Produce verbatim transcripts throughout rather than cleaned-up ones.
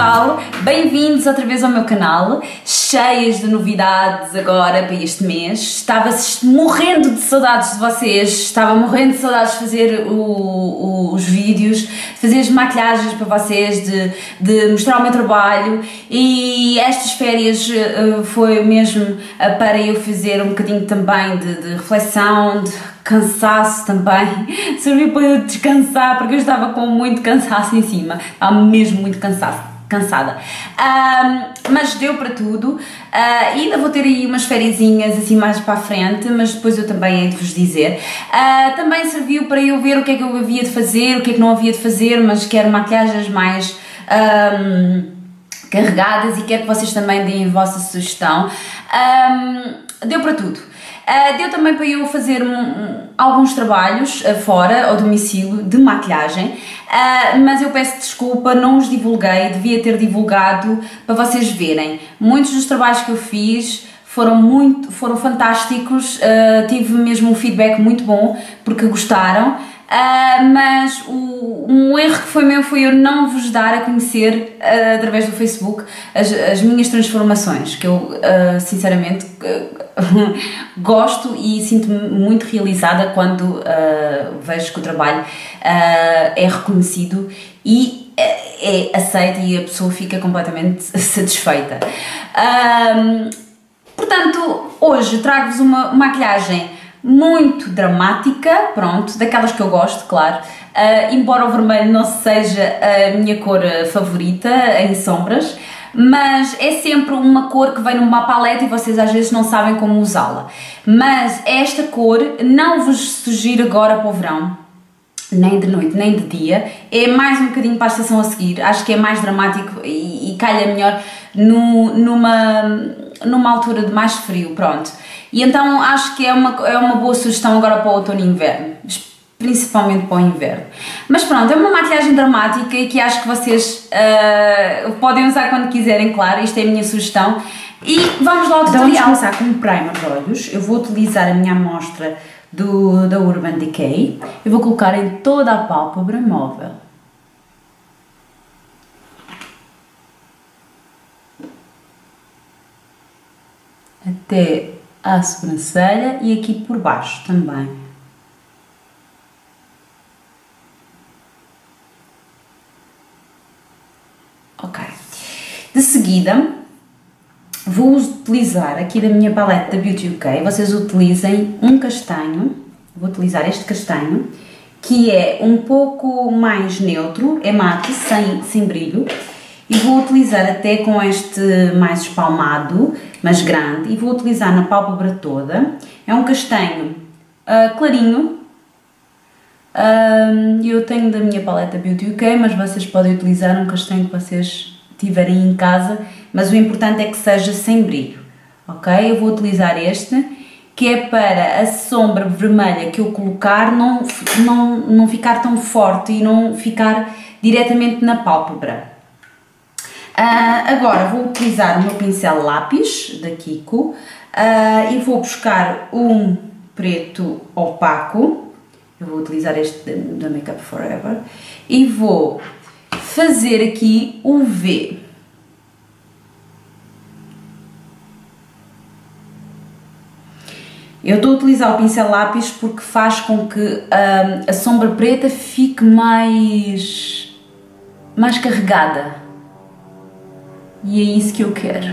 Carnaval, bem-vindos outra vez ao meu canal, cheias de novidades agora para este mês. Estava morrendo de saudades de vocês, estava morrendo de saudades de fazer o, o, os vídeos, fazer as maquilhagens para vocês, de, de mostrar o meu trabalho, e estas férias uh, foi mesmo uh, para eu fazer um bocadinho também de, de reflexão, de cansaço também, serviu para eu descansar, porque eu estava com muito cansaço em cima, estava mesmo muito cansaço, cansada, um, mas deu para tudo, uh, ainda vou ter aí umas fériasinhas assim mais para a frente, mas depois eu também hei de vos dizer. Uh, também serviu para eu ver o que é que eu havia de fazer, o que é que não havia de fazer, mas quero maquilhagens mais... Um, carregadas, e quero que vocês também deem a vossa sugestão. Um, deu para tudo. Uh, deu também para eu fazer um, um, alguns trabalhos uh, fora, ao domicílio, de maquilhagem, uh, mas eu peço desculpa, não os divulguei, devia ter divulgado para vocês verem. Muitos dos trabalhos que eu fiz foram muito, foram fantásticos, uh, tive mesmo um feedback muito bom, porque gostaram, uh, mas o, um erro que foi meu foi eu não vos dar a conhecer uh, através do Facebook as, as minhas transformações, que eu uh, sinceramente uh, gosto e sinto-me muito realizada quando uh, vejo que o trabalho uh, é reconhecido e é, é aceito e a pessoa fica completamente satisfeita. Um, Portanto, hoje trago-vos uma maquilhagem muito dramática, pronto, daquelas que eu gosto, claro, uh, embora o vermelho não seja a minha cor favorita em sombras, mas é sempre uma cor que vem numa paleta e vocês às vezes não sabem como usá-la. Mas esta cor não vos sugiro agora para o verão, nem de noite, nem de dia, é mais um bocadinho para a estação a seguir, acho que é mais dramático e, e calha melhor no, numa... numa altura de mais frio, pronto. E então acho que é uma, é uma boa sugestão agora para o outono e inverno, principalmente para o inverno. Mas pronto, é uma maquilhagem dramática e que acho que vocês uh, podem usar quando quiserem, claro, isto é a minha sugestão. E vamos lá ao tutorial. Então vamos começar com um primer de olhos. Eu vou utilizar a minha amostra do, da Urban Decay. Eu vou colocar em toda a pálpebra móvel. Até à sobrancelha e aqui por baixo também. Ok. De seguida, vou utilizar aqui da minha paleta da Beauty U K, vocês utilizem um castanho, vou utilizar este castanho, que é um pouco mais neutro, é mate, sem, sem brilho. E vou utilizar até com este mais espalmado, mas grande, e vou utilizar na pálpebra toda. É um castanho uh, clarinho, uh, eu tenho da minha paleta Beauty U K, mas vocês podem utilizar um castanho que vocês tiverem em casa, mas o importante é que seja sem brilho, ok? Eu vou utilizar este, que é para a sombra vermelha que eu colocar não, não, não ficar tão forte e não ficar diretamente na pálpebra. Uh, agora vou utilizar o meu pincel lápis da Kiko uh, e vou buscar um preto opaco, eu vou utilizar este da Make Up Forever, e vou fazer aqui o V. Eu estou a utilizar o pincel lápis porque faz com que uh, a sombra preta fique mais, mais carregada. E é isso que eu quero.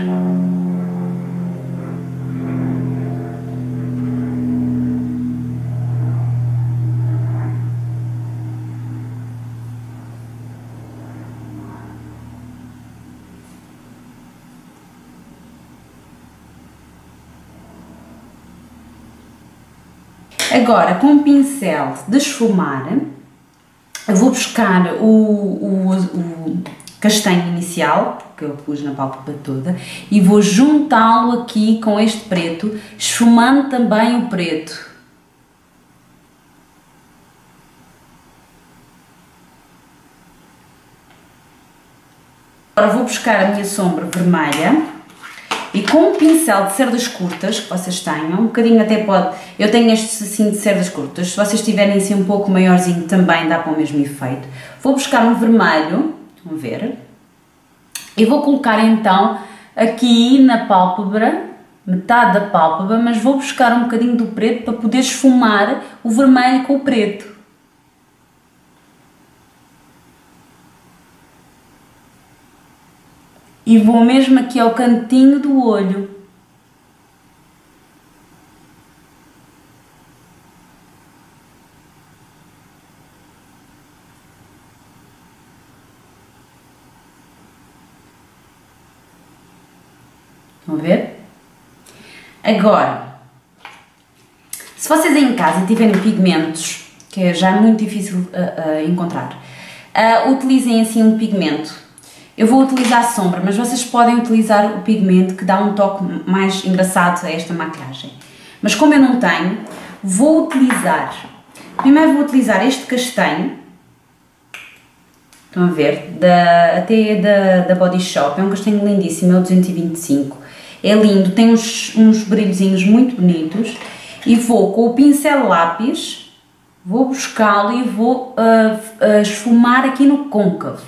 Agora, com o pincel de esfumar, eu vou buscar o, o, o castanho inicial, que eu pus na pálpebra toda, e vou juntá-lo aqui com este preto, esfumando também o preto. Agora vou buscar a minha sombra vermelha e com um pincel de cerdas curtas que vocês tenham, um bocadinho até pode, eu tenho estes assim de cerdas curtas, se vocês tiverem assim um pouco maiorzinho também dá para o mesmo efeito. Vou buscar um vermelho, vamos ver, Eu vou colocar então aqui na pálpebra, metade da pálpebra, mas vou buscar um bocadinho do preto para poder esfumar o vermelho com o preto. E vou mesmo aqui ao cantinho do olho. Estão a ver? Agora, se vocês em casa tiverem pigmentos, que já é muito difícil uh, uh, encontrar, uh, utilizem assim um pigmento. Eu vou utilizar sombra, mas vocês podem utilizar o pigmento que dá um toque mais engraçado a esta maquilhagem. Mas como eu não tenho, vou utilizar, primeiro vou utilizar este castanho, estão a ver, da, até da, da Body Shop, é um castanho lindíssimo, é o duzentos e vinte e cinco. É lindo, tem uns, uns brilhozinhos muito bonitos e vou com o pincel lápis, vou buscá-lo e vou uh, uh, esfumar aqui no côncavo.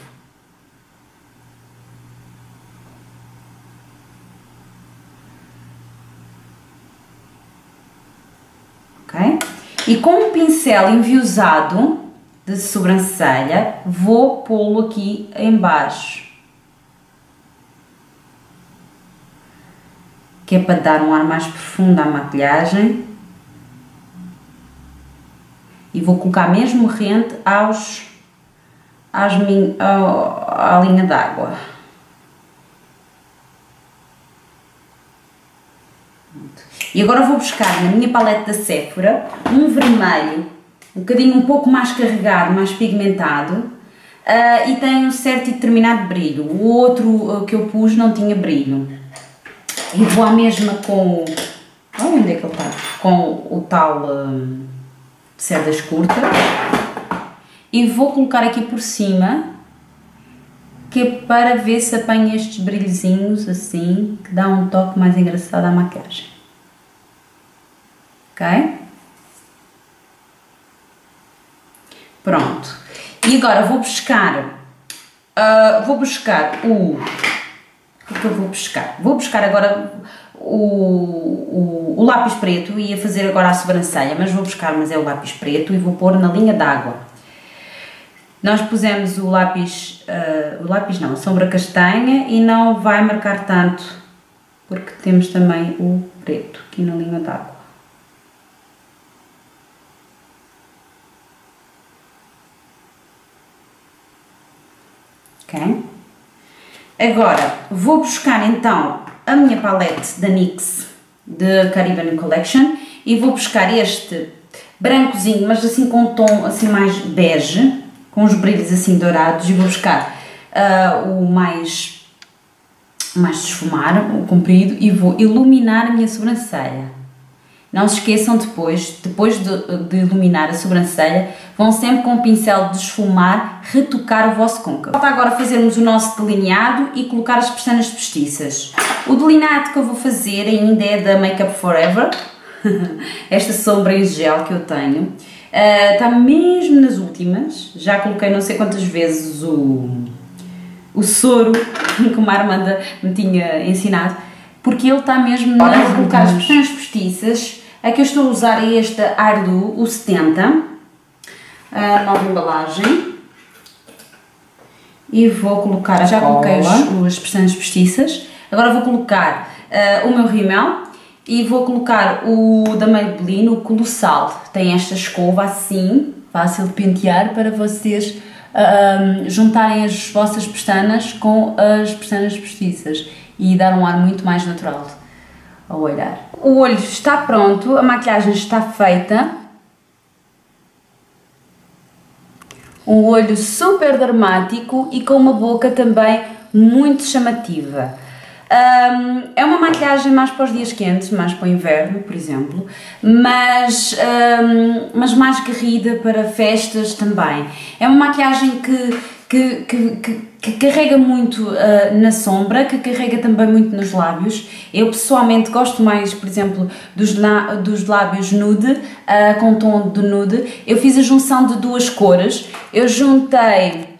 Ok? E com o pincel enviosado de sobrancelha vou pô-lo aqui em baixo, que é para dar um ar mais profundo à maquilhagem, e vou colocar mesmo rente aos, aos min, ao, à linha d'água. E agora vou buscar na minha paleta da Sephora um vermelho, um bocadinho um pouco mais carregado, mais pigmentado, uh, e tem um certo e determinado brilho. O outro uh, que eu pus não tinha brilho. E vou à mesma com o... Oh, onde é que ele está? Com o tal hum, cerdas curtas. E vou colocar aqui por cima, que é para ver se apanha estes brilhozinhos assim, que dá um toque mais engraçado à maquiagem. Ok? Pronto. E agora vou buscar... Uh, vou buscar o... que eu vou buscar? Vou buscar agora o, o, o lápis preto, ia fazer agora a sobrancelha, mas vou buscar, mas é o lápis preto, e vou pôr na linha d'água. Nós pusemos o lápis, uh, o lápis não, a sombra castanha, e não vai marcar tanto, porque temos também o preto aqui na linha d'água. Ok? Agora, vou buscar então a minha palete da N Y X, de Caribbean Collection, e vou buscar este brancozinho, mas assim com um tom assim mais bege, com os brilhos assim dourados, e vou buscar uh, o mais, mais de esfumar, o comprido, e vou iluminar a minha sobrancelha. Não se esqueçam depois, depois de, de iluminar a sobrancelha, vão sempre com o pincel de esfumar, retocar o vosso côncavo. Falta agora fazermos o nosso delineado e colocar as pestanas postiças. O delineado que eu vou fazer ainda é da Make Up Forever, esta sombra em gel que eu tenho. Uh, está mesmo nas últimas, já coloquei não sei quantas vezes o, o soro que uma Armanda me tinha ensinado, porque ele está mesmo nas colocar as pestanas postiças. A que eu estou a usar é esta Ardu, o setenta, a nova embalagem, e vou colocar, já coloquei as pestanas postiças, agora vou colocar uh, o meu rímel e vou colocar o da Maybelline, o Colossal. Tem esta escova assim, fácil de pentear, para vocês uh, juntarem as vossas pestanas com as pestanas postiças e dar um ar muito mais natural ao olhar. O olho está pronto, a maquilhagem está feita. Um olho super dramático e com uma boca também muito chamativa. Um, é uma maquilhagem mais para os dias quentes, mais para o inverno, por exemplo, mas, um, mas mais garrida para festas também. É uma maquilhagem que, que, que, que, que carrega muito uh, na sombra, que carrega também muito nos lábios. Eu pessoalmente gosto mais, por exemplo, dos, na, dos lábios nude, uh, com tom de nude. Eu fiz a junção de duas cores, eu juntei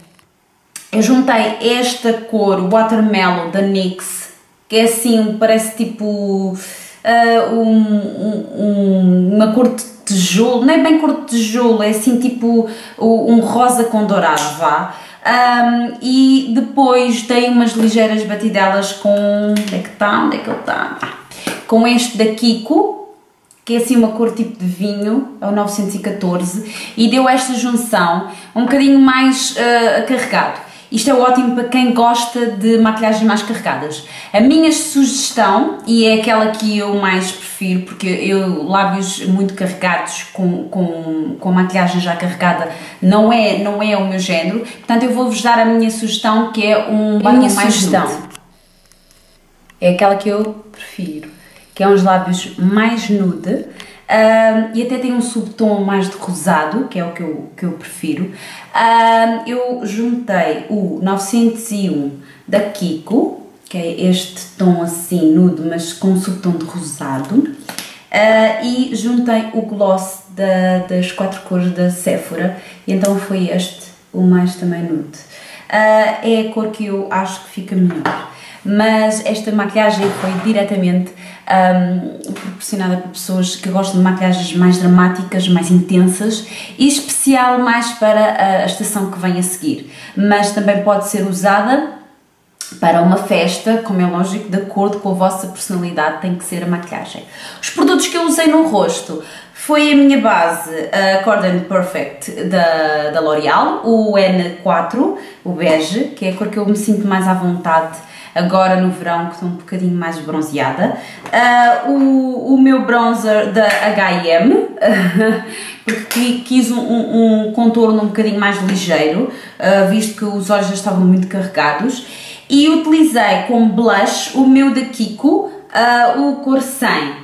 eu juntei esta cor Watermelon da N Y X, que é assim, parece tipo uh, um, um, uma cor de tijolo, não é bem cor de tijolo, é assim tipo um rosa com dourado, vá. Um, e depois dei umas ligeiras batidelas com, onde é que está, onde é que ele está? Ah, com este da Kiko, que é assim uma cor tipo de vinho, é o nove um quatro, e deu esta junção um bocadinho mais uh, carregado. Isto é ótimo para quem gosta de maquilhagens mais carregadas. A minha sugestão, e é aquela que eu mais prefiro, porque eu lábios muito carregados com, com, com maquilhagem já carregada não é, não é o meu género, portanto eu vou-vos dar a minha sugestão, que é um batom mais nude. É aquela que eu prefiro, que é uns lábios mais nude. Uh, e até tem um subtom mais de rosado, que é o que eu, que eu prefiro. Uh, eu juntei o nove zero um da Kiko, que é este tom assim nude, mas com um subtom de rosado. Uh, e juntei o gloss da, das quatro cores da Sephora, e então foi este, o mais também nude. Uh, é a cor que eu acho que fica melhor. Mas esta maquilhagem foi diretamente um, proporcionada por pessoas que gostam de maquilhagens mais dramáticas, mais intensas, e especial mais para a estação que vem a seguir, mas também pode ser usada para uma festa, como é lógico, de acordo com a vossa personalidade tem que ser a maquilhagem. Os produtos que eu usei no rosto foi a minha base, a Cordon Perfect da, da L'Oreal, o N quatro, o bege, que é a cor que eu me sinto mais à vontade agora no verão, que estou um bocadinho mais bronzeada. Uh, o, o meu bronzer da H e M, porque quis um, um, um contorno um bocadinho mais ligeiro, uh, visto que os olhos já estavam muito carregados. E utilizei como blush o meu da Kiko, uh, o cor cem,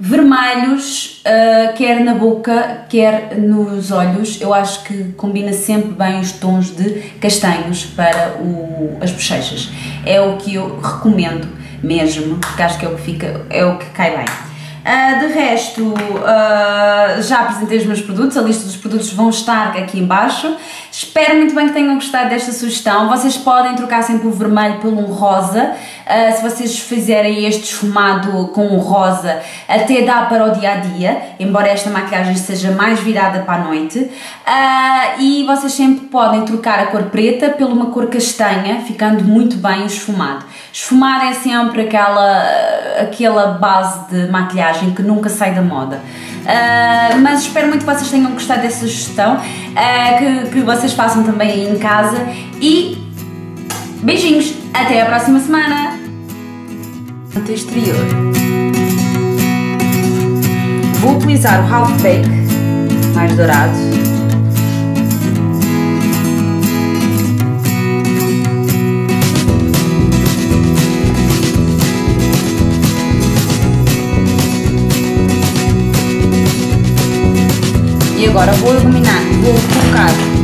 vermelhos, uh, quer na boca, quer nos olhos. Eu acho que combina sempre bem os tons de castanhos para o, as bochechas. É o que eu recomendo mesmo, porque acho que é o que, fica, é o que cai bem. Uh, de resto, uh, já apresentei os meus produtos, a lista dos produtos vão estar aqui em baixo. Espero muito bem que tenham gostado desta sugestão. Vocês podem trocar sempre o vermelho por um rosa. Uh, se vocês fizerem este esfumado com um rosa, até dá para o dia-a-dia, embora esta maquilhagem seja mais virada para a noite. Uh, e vocês sempre podem trocar a cor preta por uma cor castanha, ficando muito bem o esfumado. Esfumar é sempre aquela, aquela base de maquilhagem que nunca sai da moda. Uh, mas espero muito que vocês tenham gostado dessa sugestão, uh, que, que vocês façam também aí em casa, e beijinhos, até à próxima semana! No exterior vou utilizar o Half-Bake mais dourado, e agora vou iluminar, vou colocar